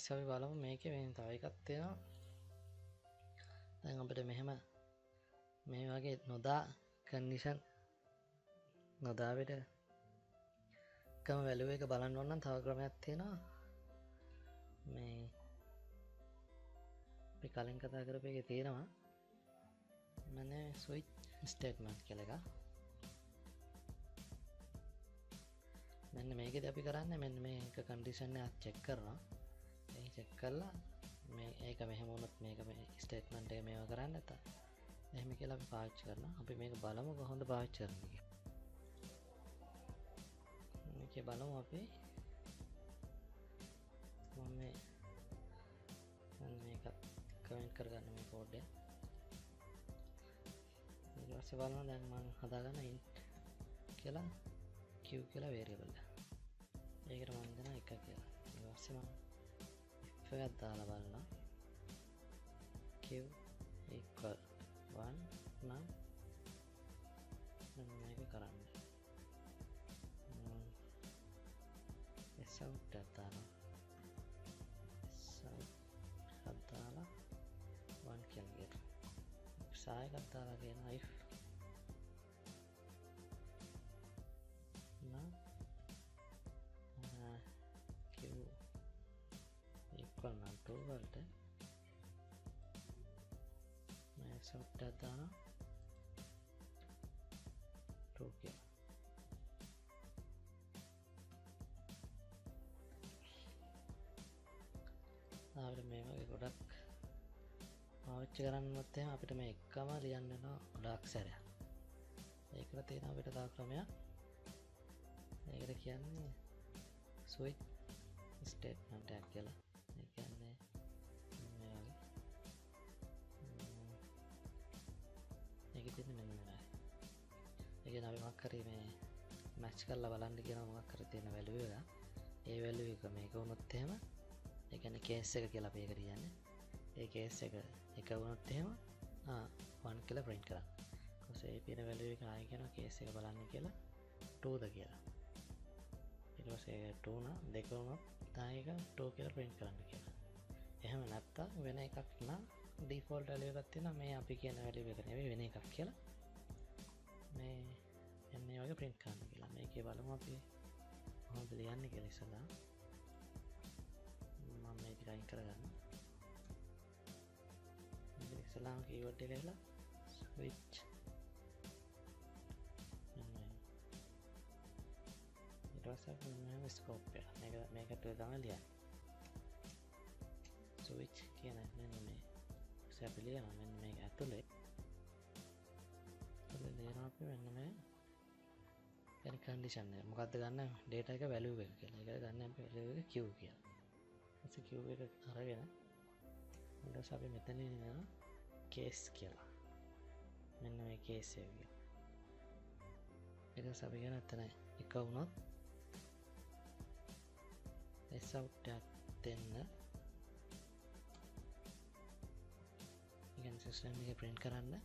අපි බලමු මේකේ වෙන තව එකක් තියෙනවා. දැන් අපිට මෙහෙම මේ වගේ නොදා කන්ඩිෂන් නොදා විතර කම වැලියු එක බලන්න ඕන නම් තව ක්‍රමයක් තියෙනවා. මේ අපි කලින් කතා කරපු එකේ තියෙනවා මන්නේ ස්විච් ස්ටේට්මන්ට් කියලා එකක්. मैंने मैं के अभी कराने मैंने मैं इनका कंडीशन ने आज चेक करना यही चेक कर ला मैं एक में मोनत में एक में स्टेटमेंट में कराने था यही मैं के लिए पाँच करना अभी मैं के बालों को होंद पाँच करने मैं के बालों वहाँ पे मम्मी मम्मी का कमेंट कर करने में कोड है इधर से बालों देख मांग हदागा ना इन के ला क्यू के वेरियबल एक मंदना इक मैं इफाल वाल क्यू इक्वल वन ना करा सौट हद्दाला वन के साइड हद्दाला इफ क्यू इक्वल ना टू बोलते मैं सब ना टू के आप मैं गुडक आवच्चते हैं आप मैं इक्का लिया गुडक सर एक तीन बेटा दाखला में एक क्या स्विच स्टेटमेंट ऐप के लेकिन अभी मक्खरी में मैच कर वाला लेकिन मक्खरी तीन वैल्यू होगा ये वैल्यू का मैं उन्नते हैं लेकिन कैश से के पे करी जाने कैश से एक उन्नते हैं हाँ वन के प्रिंट करा उसे तीन वैल्यू का आएगा ना कैश से बनाने के लिए टू देगा टू ना देखो दाएगा टू के प्रिंट करता विनय का डिफॉल्ट वैल्यू करती ना मैं आप वैल्यू बेकने विनय का खेला मैं एन प्रिंट करने के मैं के बाल में आप लिया के लिए सदा मैं ड्राइंग करा की वोट लेला स्विच स्कोप मेगा टूल लिया स्विच किया ना मैंने उसे आप लिया ना मैंने मेगा तो ले लेना पे मैंने मैं यानी कंडीशन है मुकद्दर करना डेटा का वैल्यू के लिए करने पे वैल्यू क्यू किया ऐसे क्यू के आ रहा है ना मतलब साबे मेथड नहीं ना केस किया मैंने मैं केस से किया इधर साबे क्या ना इतना इकाउना ऐसा उठा देना इगन सिस्टम में प्रिंट कराना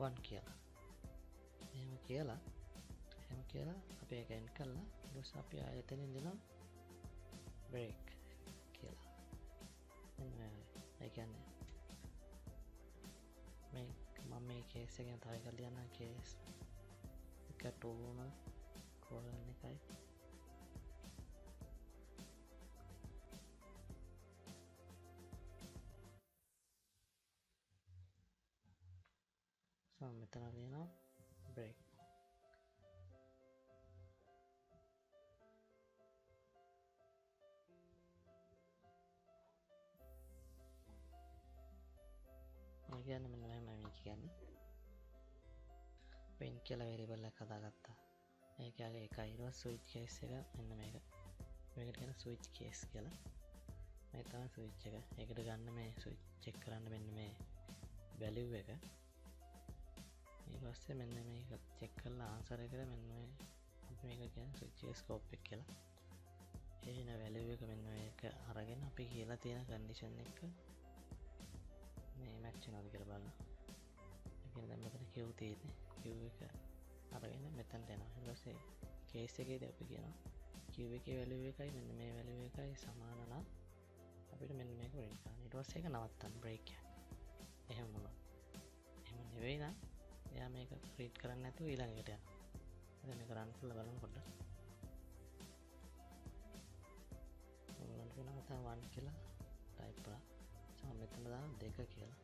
वन किया हम किया अब एक एंड करना दूसरा पे आए थे नहीं दिना ब्रेक किया इनमें एक एंड मैं मम्मी के सेकंड थाई कर लिया ना के इसका टोना कोलन निकाय मित्र लेना ब्रेक आगे ना मैंने मैं किया ना पेन के लिए वेरिएबल लगा था एक आगे एक आई रोज स्विच केस का मैंने मैं क्या ना स्विच केस किया मैं तो स्विच चेक है एक डगाने में स्विच चेक कराने में मैंने वैल्यू है ये वास्ते मैंने मैं चेक कर ला आंसर है क्या मैंने मैं क्या स्विच स्कोप पे खेला ये ना वैल्यू का मैंने एक आ रहा है ना पे खेला तेरा कंडीशन एक मैं मैच ना कर पाला लेकिन तब मतलब क्यों तेज है क्यों का आ रहा है ना मैं तन देना ये वास्ते कैसे के दे पे किया ना क्यों के वैल्यू का ही मैंने मैं वैल्यू का ही समान ना අපිට මෙන්න මේක print කරන්න. ඊට පස්සේ ඒක නවත්තන්න break එක. එහෙම මොනවා. එහෙම නෙවෙයි නම් එයා මේක print කරන්නේ නැතුව ඊළඟ එකට යනවා. දැන් මේක run කරලා බලමු පොඩ්ඩක්. ඔයාලට වෙනවා තව 1 කියලා type කරලා. සම මෙතන දාන්න 2 කියලා.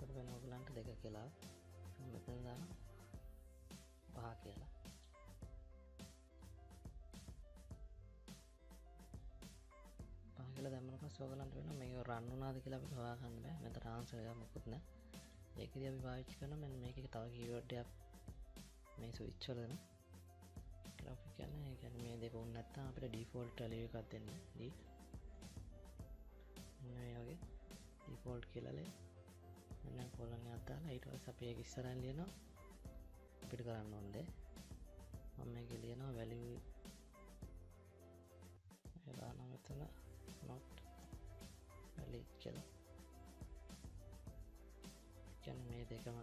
ඊට පස්සේ ඔයාලන්ට 2 කියලා මෙතන දාන්න 5 කියලා. දැම්මම පස්සේ ඔයගලන්ට වෙනවා මේක රන් වුණාද කියලා අපිට හොයාගන්න බෑ. මෙතන ආන්සර් එක මොකුත් නැහැ. ඒකදී අපි පාවිච්චි කරනවා මෙන්න මේකේ තව කීවර්ඩ් එකක් මේ ස්විච් වල දෙන graphic කියන එක. يعني මේ දෙක උන් නැත්තම් අපිට default value එකක් දෙන්න. delete. මෙන්න මේ වගේ default කියලා ලේ. මෙන්න column එකක් දාලා ඊට පස්සේ අපි ඒක ඉස්සරහින් ලියනවා. අපිට කරන්න ඕනේ මම මේකේ ලියනවා value එදා නම් මෙතන not valid කියලා. දැන් මේ දෙකම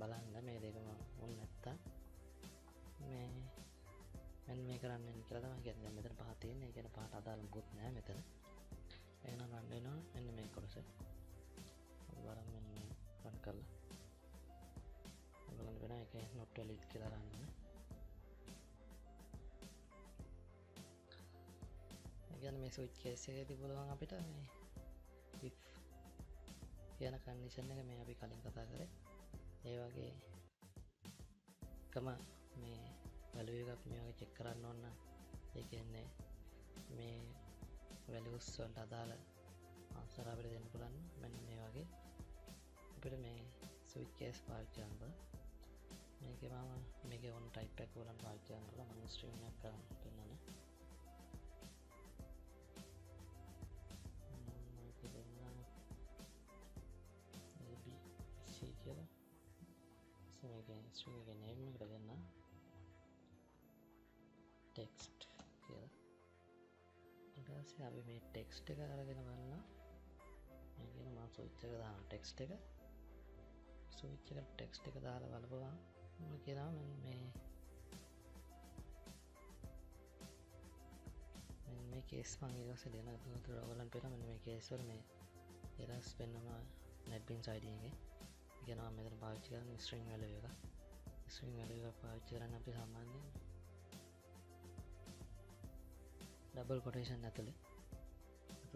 බලන්න මේ දෙකම ඕන නැත්තම් මේ මම මේ කරන්නේ කියලා තමයි කියන්නේ. මෙතන පහ තියෙන. ඒ කියන්නේ පහට අදාළ මොකුත් නැහැ මෙතන. එහෙනම් රන් වෙනවා මෙන්න මේ කොටස. බලන්න මෙන්න මේ රන් කරලා. බලන්න වෙන එකේ not valid කියලා ගන්න. ගැන මේ ස්විච් කේස් එකේදී බලවන් අපිට මේ if කියන කන්ඩිෂන් එක මේ අපි කලින් කතා කරේ ඒ වගේ කම මේ වැලියු එකක් මේ වගේ චෙක් කරන්න ඕන. ඒ කියන්නේ මේ වැලියුස් වලට අදාළ ආන්සර් අපිට දෙන්න පුළුවන්. මෙන්න මේ වගේ අපිට මේ ස්විච් කේස් පාවිච්චි කරනවා. මේකේ මම මේකේ ඕන ටයිප් එකක් ඕන පාවිච්චි කරනවා. මම ස්ට්‍රීම් එකක් කරන්න දෙන්නනේ. string එක name එකට දෙන්න text කියලා. ඊට පස්සේ අපි මේ text එක අරගෙන බලනවා. මේ කියන මම switch එක දාන text එක switch එකට text එක දාලා බලපුවා මොකද කියලා මේ case මම ඊළඟට දෙනවා. ඒකට ඔයගොල්ලන් පේනවා මෙන්න මේ case වල මේ errors වෙනවා netbeans id එකේ. කියනවා මෙතන පාවිච්චි කරන string value එක. string value එක පාවිච්චි කරන අපි සාමාන්‍යයෙන් double quotation ඇතුලේ. ඒකට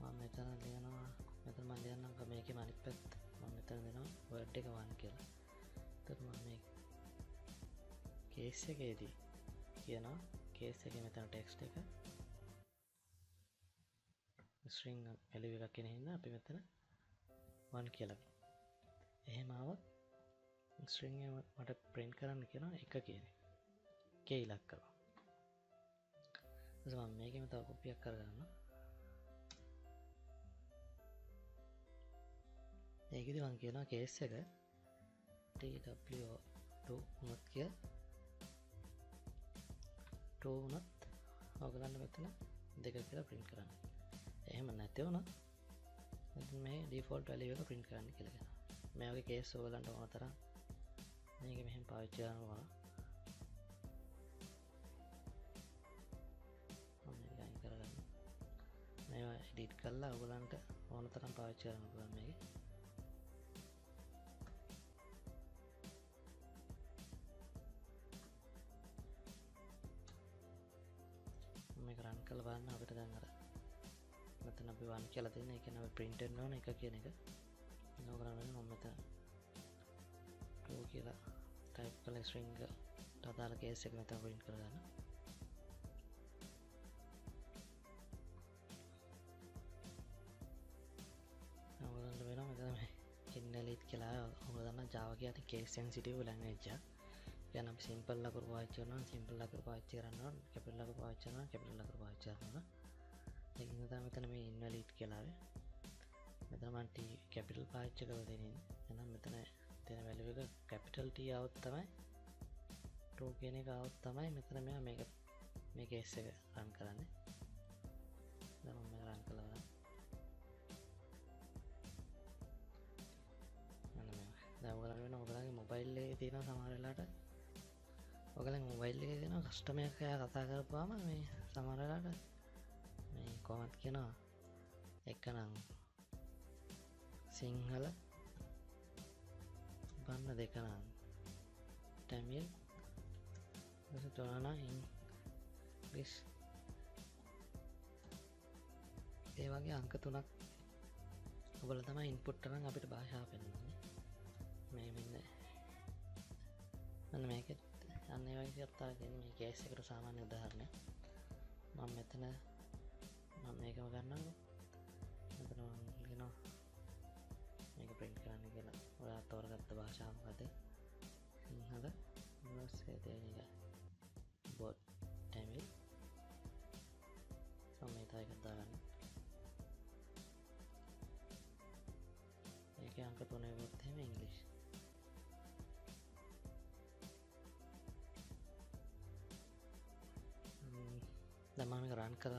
මම මෙතන දෙනවා මෙතන මම දෙන්නම් මේකේ අනිත් පැත්ත. මම මෙතන දෙනවා word එක 1 කියලා. ඒකට මම මේ case එකේදී කියනවා case එකේ මෙතන text එක string value එකක් කියන හින්දා අපි මෙතන 1 කියලා. එහෙම આવොත් string එක මට print කරන්න කියනවා 1 කියන්නේ. k ඉලක්ක කරනවා. ඊට මේකෙම තව copy එකක් කරගන්නවා. ඒකෙදි මම කියනවා case එක tw2 වුණත් කියලා. 2 වුණත් ඔයගලන්ට මෙතන 2 කියලා print කරන්න. එහෙම නැති වුණත් මේ default value එක print කරන්න කියලා කියනවා. මේ වගේ case වලට ඕන තරම් මේක මෙහෙම පාවිච්චි කරනවා. ඔන්න ගයින් කරගන්න. මේවා edit කරලා ඔයගලන්ට ඕන තරම් පාවිච්චි කරන්න පුළුවන් මේක. මේක run කරලා බලන්න අපිට දැන් අර මෙතන අපි 1 කියලා තියෙන එක නම print වෙනවන එක කියන එක. ඒක කරන්නේ මම මෙතන 2 කියලා type කරලා string එකට අදාළ case එක මෙතන print කරගන්න. අවුලන්න වෙනවා මෙතන මේ invalid කියලා හොරදන්න Java කියන case sensitive language එක. يعني අපි simple ලකුරු පාවිච්චි කරනවා simple ලකුරු පාවිච්චි කරනවා capital ලකුරු පාවිච්චි කරනවා capital ලකුරු පාවිච්චි කරනවා. ඉතින් තමයි මෙතන මේ invalid කියලා ආවේ. මෙතන මම t capital පාවිච්චි කරලා දෙන්නේ. එහෙනම් මෙතන තියෙන value එක capital T આવොත් තමයි true කියන එක આવොත් තමයි මෙතන මෙයා මේක මේ case එක run කරන්නේ. දැන් මම මේක run කළා. මම දැන් ඔයාලා වෙන ඔයාලගේ mobile මොබයිල් එකේ තියෙන සමහර වෙලාවට ඔයගලගේ මොබයිල් එකේ තියෙන කස්ටමර් කෙනා කතා කරපුවාම මේ සමහර වෙලාවට මේ කොහොමද කියනවා එකනම් සිංහල ගන්න දෙකනම් තමිල් ඊට තොරණ ඉංග්‍රීසි ඒ වගේ අංක තුනක් ඔයගොල්ලෝ තමයි ඉන්පුට් කරන් අපිට භාෂාව පෙන්නන්නේ. මේ මෙන්න අන්න මේකත් අන්න ඒ වගේ එකක් තමයි කියන්නේ මේ කේස් එකට සාමාන්‍ය උදාහරණයක්. මම මෙතන මේකම ගන්නම්කො. මෙතන මම කියනවා මේක print කරන්න කියලා. ඔයා තෝරගත්ත භාෂාව මොකද? සිංහල ඉංග්‍රීසි දෙන එක. බොට් ටැමිල් සමේතයකට දාගන්න. एक अंक तो नहीं बोलते हैं इंग्लिश दम्मा में रान का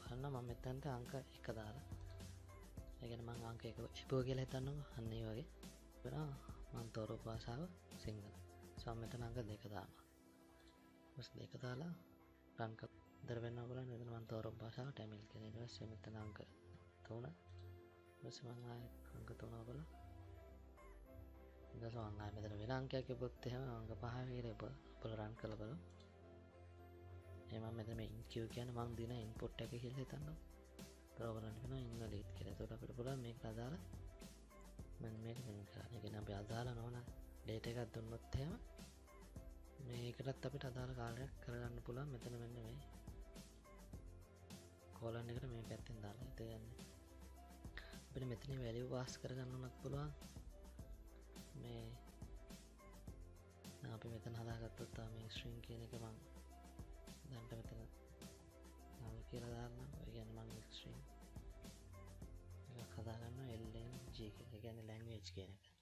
भरना मम्मी तंत्र अंक एक का दारा लेकिन माँग अंक एक बोगी लेता ना अन्य वाले पर ना माँ तोरो पास आओ सिंगल स्वामी तंत्र अंक देखा था बस देखा था ला रान का दरवाना बोला नहीं तो माँ तोरो पास आओ टाइमिल के लिए बस स्वामी तंत्र अंक तो ना बस माँगा अंक तो ना बोला जैसे अंगाई में तो विरांग क्या क्या बोलते हैं अंग पहाड़ ही रहे पर रांग कल बोलो ये माँ में तो मैं इनक्यू क्या ना माँग दी ना इनपुट टैग के लिए था ना तो बोला नहीं ना इनका लेट किया तो फिर बोला मैं क्या दारा मैं मेरे में क्या लेकिन अब याद दारा ना होना लेटे का दोनों मत थे मैं एक रात तभी तादार कार्य करने बोला मैं तो मैंने कॉलर निकला मैं कहते हैं दारा तो यानी अपने में इतनी वैल्यू पास करेगा नूनक पुलवा मैं ना अपने में इतना दागा तो तब मैं स्ट्रिंग के निके मांग दांते में इतना ना वो किरा दागना वैज्ञानिक मांग स्ट्रिंग या खादागा ना एलएनजी के लेकिन लैंग्वेज के निके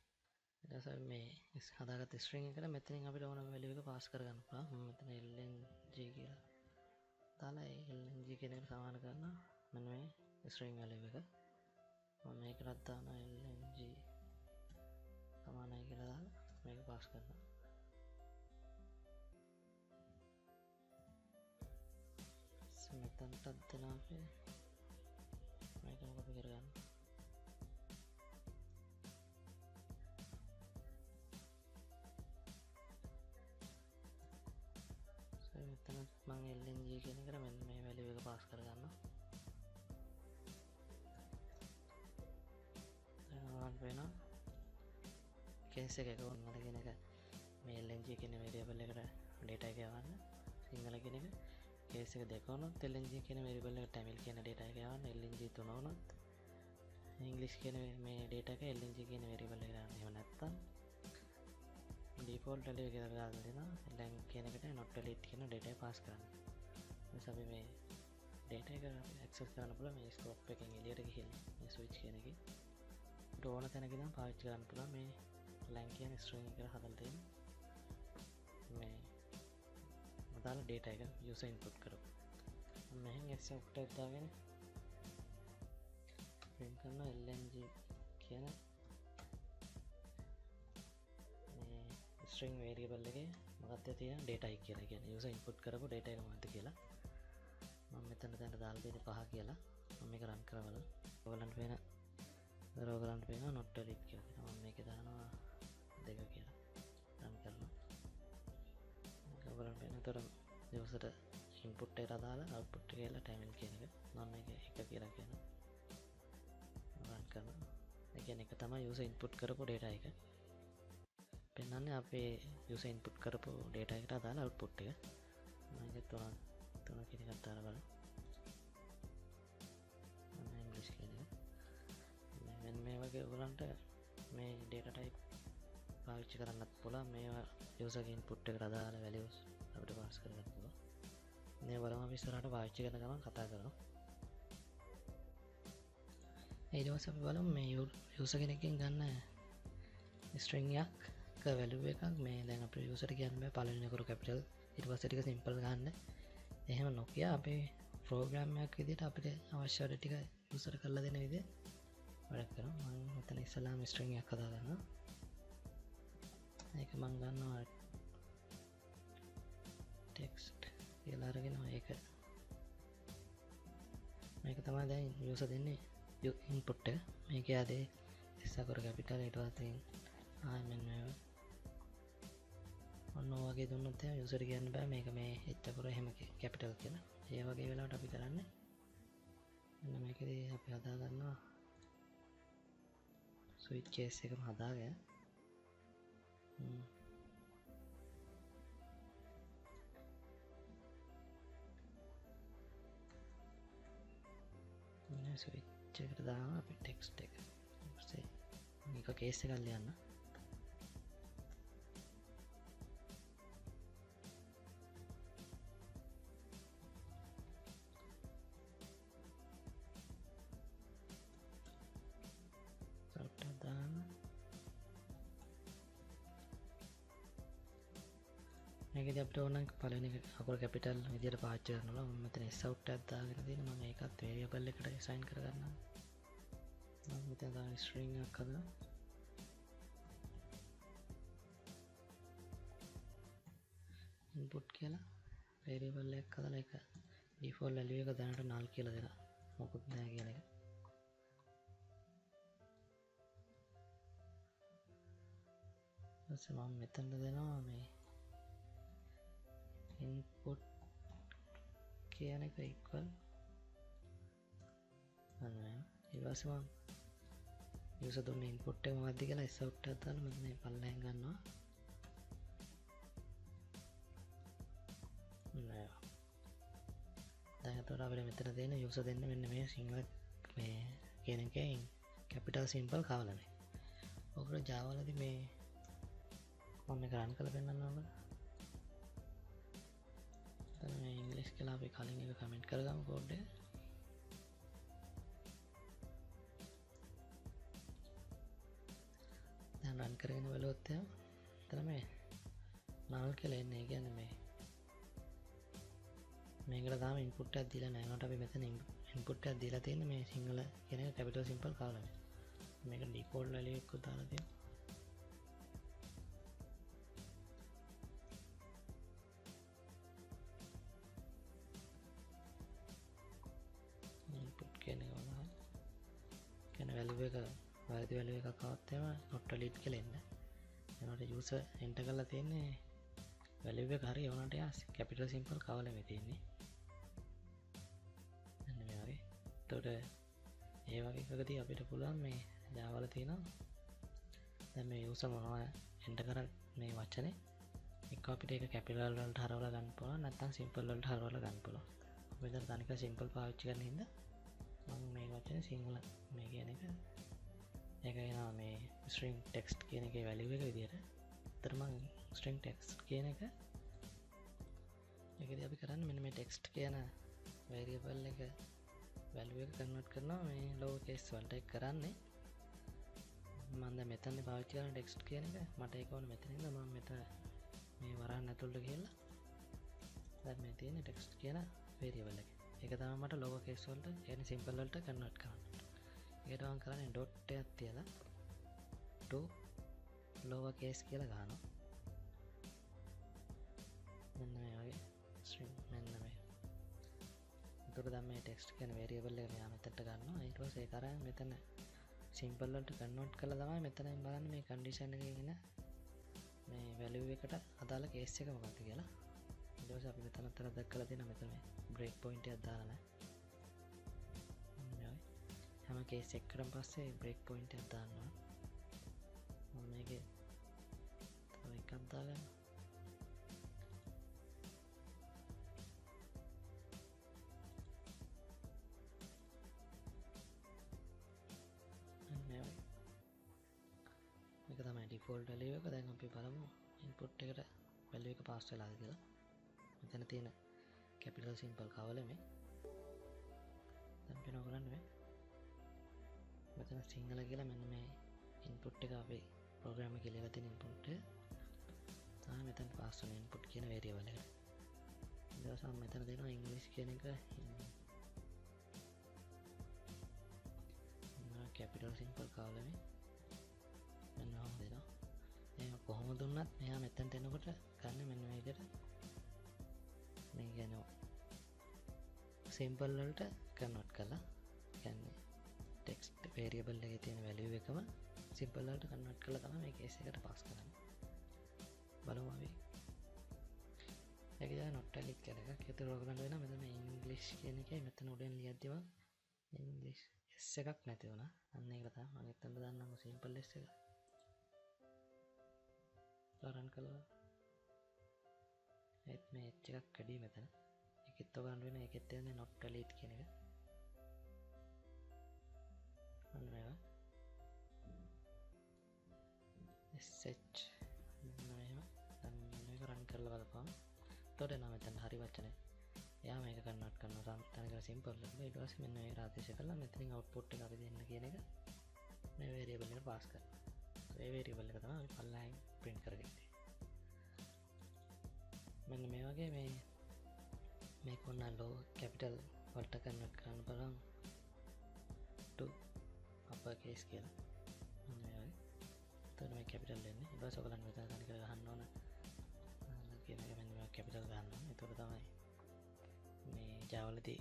जैसा मैं इस खादागा तो स्ट्रिंग के ना मैं इतने यहाँ पे लोगों ने वैल्यू को पास करेगा नूना मैं इतने एलएनजी किरा ताला एलएनजी के निके सामान करना मैंने स्ट्रिंग वाले भी और मैं क्या था ना एलएनजी हमारा एक लगा मेरे पास करना समेतन तब दिन आपे मैं क्या कभी कर रहा हूँ समेतन माँगे एलएनजी के निकला मैं वैल्यू मेरे पास कर रहा हूँ ना कैसे क्या करूँ मतलब किने का मेल एनजी किने वेरिएबल लेकर डेटा क्या आना सिंगल किने का कैसे का देखो ना तेल एनजी किने वेरिएबल लेकर टाइमिल किने डेटा क्या आना एल एनजी तो ना इंग्लिश किने में डेटा का एल एनजी किने वेरिएबल लेकर आने वाला था डिफ़ॉल्ट वाले के तरह आते ना लैंग किने के टाइम नॉट डिलीट किने डेटा पास करना सभी में डेटा का एक्सेस करना पड़ा मैं इसको पे कहीं ले रखी है स्विच किने की डोना थे ना कि ना पाँच जान पुला मैं लैंग्वेज एंड स्ट्रिंग के हाथल दें मैं बताला डेटा का यूज़ इनपुट करो मैं ऐसे उठा दागे ना प्रिंट करना एलएनजी क्या ना मैं स्ट्रिंग वेरिएबल लेके मगते थे ना डेटा ही किया लेके यूज़ इनपुट करो वो डेटा का मत किया मम्मी तने तने डाल देने पहा किया ला मम्मी का रंग करा वाला वाला ना रोगरान पे ना नोट टेलीट किया था मम्मी के दाना देखा किया रन करना रोगरान पे ना तोड़ा जो सर इनपुट टेरा दाला आउटपुट के ला टाइमिंग किया ना मम्मी के एक का किया क्या ना रन करना लेकिन एक तमा यूज़ इनपुट करो को डेटा आएगा पे ना ने आप ये यूज़ इनपुट करो को डेटा एक दाला आउटपुट टेगा मैं क्या तोड़ा तोड़ा कितन मैंने में वगैरह बोलने मैं डेटा टाइप पार्च करना बोला मैं यूज़ अगेन पुट्टे करा था आने वैल्यूज़ अपने पास करना बोला ने वाला मैं इस तरह ना पार्च करने का मैं खाता करूँ ये जो सब वाला मैं यूज़ अगेन किंग करना है स्ट्रिंग या का वैल्यू बेका मैं लेना अपने यूज़र के अंदर में पालन नहीं करूँ कैपिटल इतना सटीक सिंपल गाना है यह मैं नोकिया आप प्रोग्राम में आके देता आप आवश्यकता का यूज़र कर लेते नहीं दे बड़ा करो माँग मतलब इस्लाम स्ट्रिंग या कदा था ना एक मंगना टेक्स्ट ಎಲ್ಲರಿಗೆ ನಾವು ಏಕೆ මේක තමයි දැන් යූසර් දෙන්නේ ඉන්පුට් එක මේක යදේ ඉස්සකර කැපිටල් ඊට පස්සේ ආයෙම ඔන්න ඔයගේ දුන්නොත් එයා යූසර් කියන්න බෑ මේක මේ එච්චර එහෙම කැපිටල් කියලා. ඒ වගේ වෙලාවට අපි කරන්නේ මෙන්න මේකදී අපි හදා ගන්නවා ස්විච් කේස් එකම හදාගෙන स्विच अभी टेक्स्ट इंका केस कल्याण पलनी अगर कैपिटल इधर पास मत सौट आगे मैं एक वेरियबल सैन करना स्ट्रिंग हाकद इनपुट के वेरियबल हाकद डिफॉल्ट वैल्यू दाट नाकु मुकदे बस मैं मेतनदेना इनपुट के इक्वल यूस इनपुट मध्य इस मैं पल दिन यूस मैं सिंगल कैपिटल सिंपल कावाल जावाल मे मम्मी कल मैं इंग्लिश के लिए खाली कमेंट कर दूँ गुड डे रन करेंगे वाले होते हैं तो मैं नाल के लिए नहीं क्या मैं इंगड़ा दाम इनपुट दिला नहीं नोट अभी मेथन इनपुट दिला थे ना मैं सिंगल कहने का कैपिटल सिंपल कावल है मैं का डिकोड वाले को डाल दिया वैल्यू वैल्यू का कहते हैं नोट लीड के लेना यूस एंट गल वैल्यू का हरी एवं कैपिटल सिंपल कावाले मैं दी अभी तो ये वाकदी अभी पूरा मैं जावाल तीन मैं यूस एंट मैं वचने कापी कैपिटल हरवला कनपोला ना सिंपल हरवला कनपोला अभी दाने सिंपल पावच मैं वचने सिंगल मैं मैं स्ट्रिंग टेक्स्ट के वैल्यू है तर मैं स्ट्रिंग टेक्स्ट के अभी करा मैंने मैं टेक्स्ट के ना वेरिएबल लेके वैल्यू कन्वर्ट करना मैं लोगों के वाले करा नहीं मैं मेथन भावच टेक्स्ट के मट एक मेथन मैं मेथन मैं वरा नतुल्ला मेथी टेक्स्ट के वेरिएबल लेके अन्ट लोगों के वाले सिंपल वाले कन्वर्ट करना एडवां करा नहीं डॉट अत्यला टू लोअर केस के लगाना मैं आगे स्ट्रिंग मैं तो दाम में टेक्स्ट के वेरिएबल ले मैं आम तट करना एक बार से करा मैं तने सिंपल लट कन्वर्ट कर लगा मैं तने इम्बालन में कंडीशन के ना मैं वैल्यू भी कटा अदालत केस से का मकाती गया ला जो से आप मैं तने तरह दक्कल देना मैं तने ब्रेक पॉइंट या दालना हम केस एक् पास ब्रेक पाइंट मैके मैं डिफॉल्ट वैल्यू कल इनपुट वैल्यू का पास कदा तीन कैपिटल सिंपल कावाले मैं दिन मैं सिंगल के मैंने मैं इनपुट का अभी प्रोग्राम के लिए इनपुट मैं पास इनपुट के वेरिएबल जैसा मैं देना इंग्लिश के कैपिटल सिंपल कावाले मैं देना बहुम දුන්නත් මෙයා මෙතනට එනකොට ගන්න මෙන්න මේකට මේ යනවා සිම්පල් වලට කන්වර්ට් කළා කියන්නේ ටෙක්ස්ට් variable එකේ තියෙන value එකම සිම්පල් වලට කන්වර්ට් කළා තමයි මේ case එකට පාස් කරන්නේ බලමු අපි එකද නොට්ටලික් කරන එක කේතර ඕගලන්ට වෙනවා මෙතන මේ ඉංග්‍රීසි කියන එකයි මෙතන උඩින් ලියද්දිම ඉංග්‍රීසි S එකක් නැති වුණා අන්න ඒක තමයි මම හිතන්න දාන්නම සිම්පල් S එක රන් කළා ඒත් මේ H එකක් කැඩී මෙතන ඒකත් ඕගලන්ට වෙන ඒකත් තියෙන නොට්ටලික් කියන එක අන්න මේවා SH නෑ දැන් මේක රන් කරලා බලපන් तोड़े ना मेतन हरी वचने या मैं कन्वर्ट करना राम तने का सिंपल लगे इट वास मैंने रात से कल मेथडिंग आउटपुट टेक आके देने के लिए मैं वेरिएबल में पास कर तो ये वेरिएबल का था पहला ही प्रिंट कर गई थी मैंने मेवा के मैं को ना लो कैपिटल वर्ट कन्वर्ट करना पड़ा टू अपर केस के मैंने तो मैं कैपिटल लेने बस अगला में था तने का हन्नो ना कैपिटल गई मे जावलती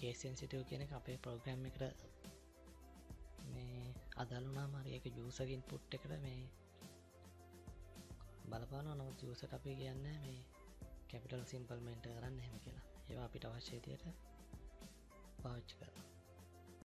केस सेंसिटिव के प्रोग्राम में अदालना मारे यूस इनपुट मे बलपान यूस मे कैपिटल सिंपल मेट रहा है पावित कर